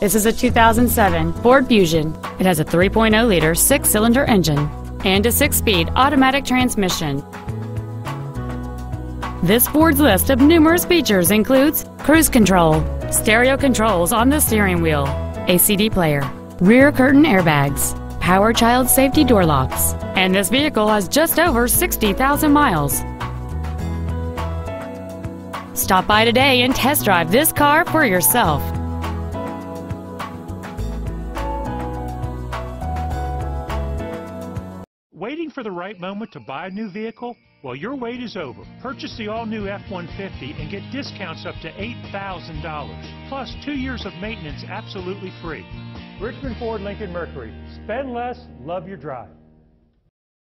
This is a 2007 Ford Fusion. It has a 3.0-liter six-cylinder engine and a six-speed automatic transmission. This Ford's list of numerous features includes cruise control, stereo controls on the steering wheel, a CD player, rear curtain airbags, power child safety door locks, and this vehicle has just over 60,000 miles. Stop by today and test drive this car for yourself. Waiting for the right moment to buy a new vehicle? Well, your wait is over. Purchase the all-new F-150 and get discounts up to $8,000. Plus, 2 years of maintenance absolutely free. Richmond Ford Lincoln Mercury. Spend less, love your drive.